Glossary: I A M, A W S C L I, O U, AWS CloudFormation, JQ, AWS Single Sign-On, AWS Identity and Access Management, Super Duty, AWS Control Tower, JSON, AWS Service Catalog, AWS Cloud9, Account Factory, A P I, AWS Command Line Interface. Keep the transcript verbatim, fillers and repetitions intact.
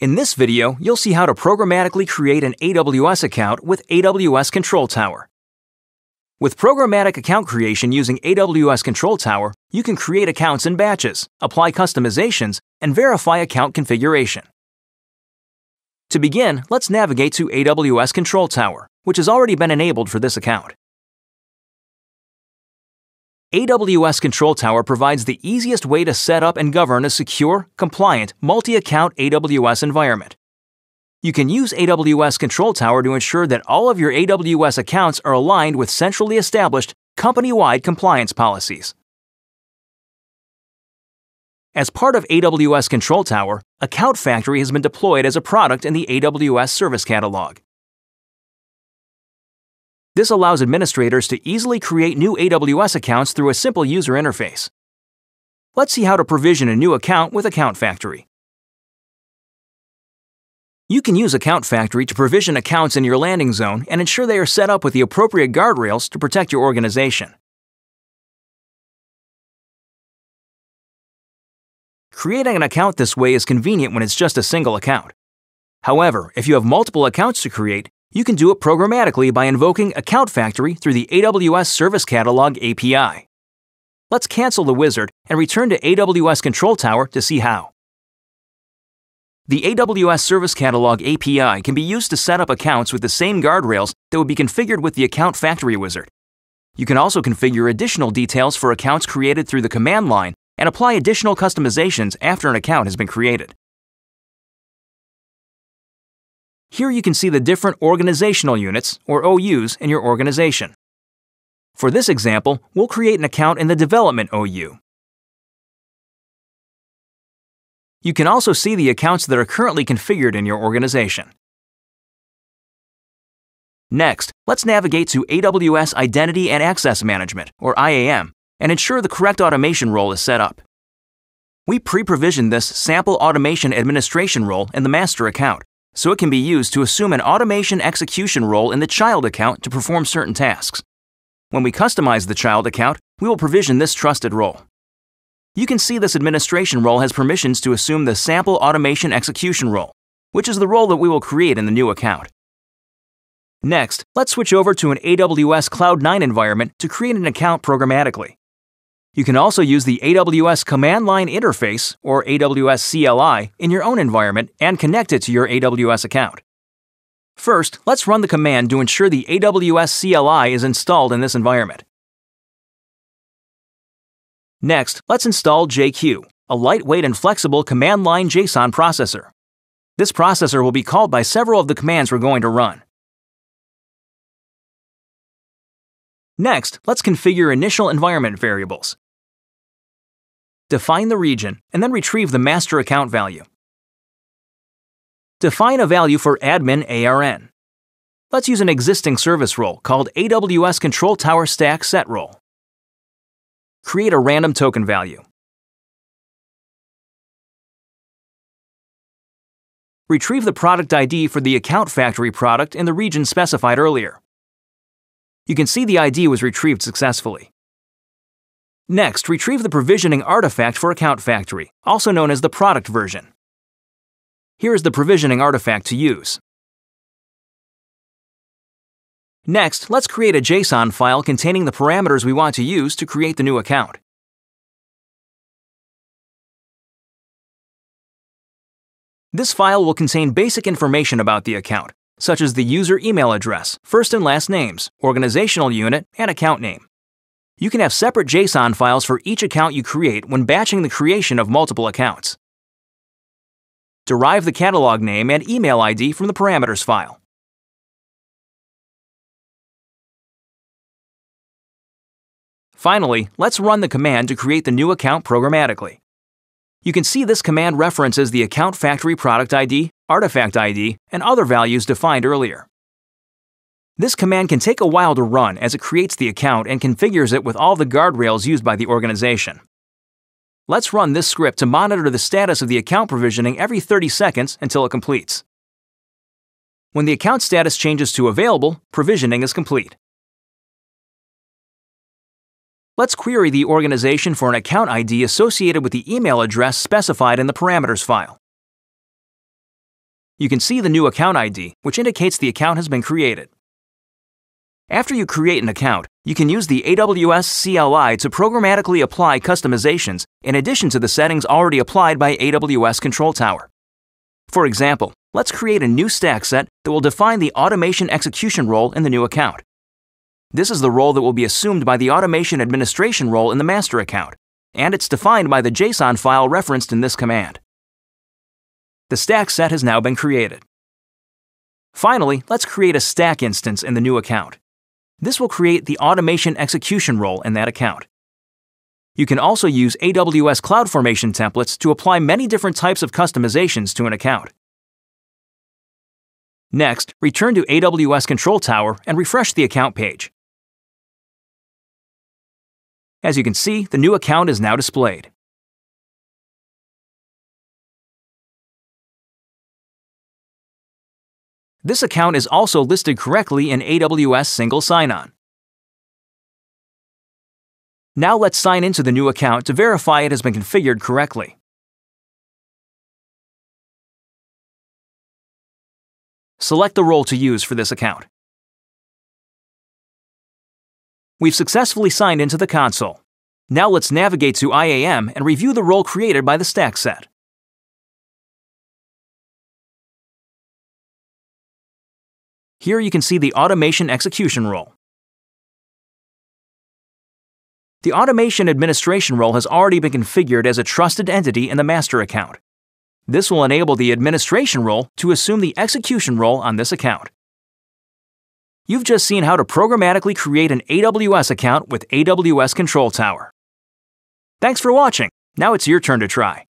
In this video, you'll see how to programmatically create an A W S account with A W S Control Tower. With programmatic account creation using A W S Control Tower, you can create accounts in batches, apply customizations, and verify account configuration. To begin, let's navigate to A W S Control Tower, which has already been enabled for this account. A W S Control Tower provides the easiest way to set up and govern a secure, compliant, multi-account A W S environment. You can use A W S Control Tower to ensure that all of your A W S accounts are aligned with centrally established, company-wide compliance policies. As part of A W S Control Tower, Account Factory has been deployed as a product in the A W S Service Catalog. This allows administrators to easily create new A W S accounts through a simple user interface. Let's see how to provision a new account with Account Factory. You can use Account Factory to provision accounts in your landing zone and ensure they are set up with the appropriate guardrails to protect your organization. Creating an account this way is convenient when it's just a single account. However, if you have multiple accounts to create, you can do it programmatically by invoking Account Factory through the A W S Service Catalog A P I. Let's cancel the wizard and return to A W S Control Tower to see how. The A W S Service Catalog A P I can be used to set up accounts with the same guardrails that would be configured with the Account Factory wizard. You can also configure additional details for accounts created through the command line and apply additional customizations after an account has been created. Here you can see the different organizational units, or O Us, in your organization. For this example, we'll create an account in the Development O U. You can also see the accounts that are currently configured in your organization. Next, let's navigate to A W S Identity and Access Management, or I A M, and ensure the correct automation role is set up. We pre-provisioned this Sample Automation Administration role in the master account, so it can be used to assume an automation execution role in the child account to perform certain tasks. When we customize the child account, we will provision this trusted role. You can see this administration role has permissions to assume the Sample Automation Execution role, which is the role that we will create in the new account. Next, let's switch over to an A W S cloud nine environment to create an account programmatically. You can also use the A W S Command Line Interface, or A W S C L I, in your own environment and connect it to your A W S account. First, let's run the command to ensure the A W S C L I is installed in this environment. Next, let's install J Q, a lightweight and flexible command line JSON processor. This processor will be called by several of the commands we're going to run. Next, let's configure initial environment variables. Define the region, and then retrieve the master account value. Define a value for admin A R N. Let's use an existing service role called A W S Control Tower Stack Set Role. Create a random token value. Retrieve the product I D for the Account Factory product in the region specified earlier. You can see the I D was retrieved successfully. Next, retrieve the provisioning artifact for Account Factory, also known as the product version. Here is the provisioning artifact to use. Next, let's create a JSON file containing the parameters we want to use to create the new account. This file will contain basic information about the account, such as the user email address, first and last names, organizational unit, and account name. You can have separate JSON files for each account you create when batching the creation of multiple accounts. Derive the catalog name and email I D from the parameters file. Finally, let's run the command to create the new account programmatically. You can see this command references the Account Factory product I D, artifact I D, and other values defined earlier. This command can take a while to run as it creates the account and configures it with all the guardrails used by the organization. Let's run this script to monitor the status of the account provisioning every thirty seconds until it completes. When the account status changes to available, provisioning is complete. Let's query the organization for an account I D associated with the email address specified in the parameters file. you can see the new account I D, which indicates the account has been created. After you create an account, you can use the A W S C L I to programmatically apply customizations in addition to the settings already applied by A W S Control Tower. For example, let's create a new stack set that will define the automation execution role in the new account. This is the role that will be assumed by the automation administration role in the master account, and it's defined by the JSON file referenced in this command. The stack set has now been created. Finally, let's create a stack instance in the new account. This will create the automation execution role in that account. You can also use A W S CloudFormation templates to apply many different types of customizations to an account. Next, return to A W S Control Tower and refresh the account page. As you can see, the new account is now displayed. This account is also listed correctly in A W S Single Sign-On. Now let's sign into the new account to verify it has been configured correctly. Select the role to use for this account. We've successfully signed into the console. Now let's navigate to I A M and review the role created by the stack set. Here you can see the automation execution role. The automation administration role has already been configured as a trusted entity in the master account. This will enable the administration role to assume the execution role on this account. You've just seen how to programmatically create an A W S account with A W S Control Tower. Thanks for watching. Now it's your turn to try.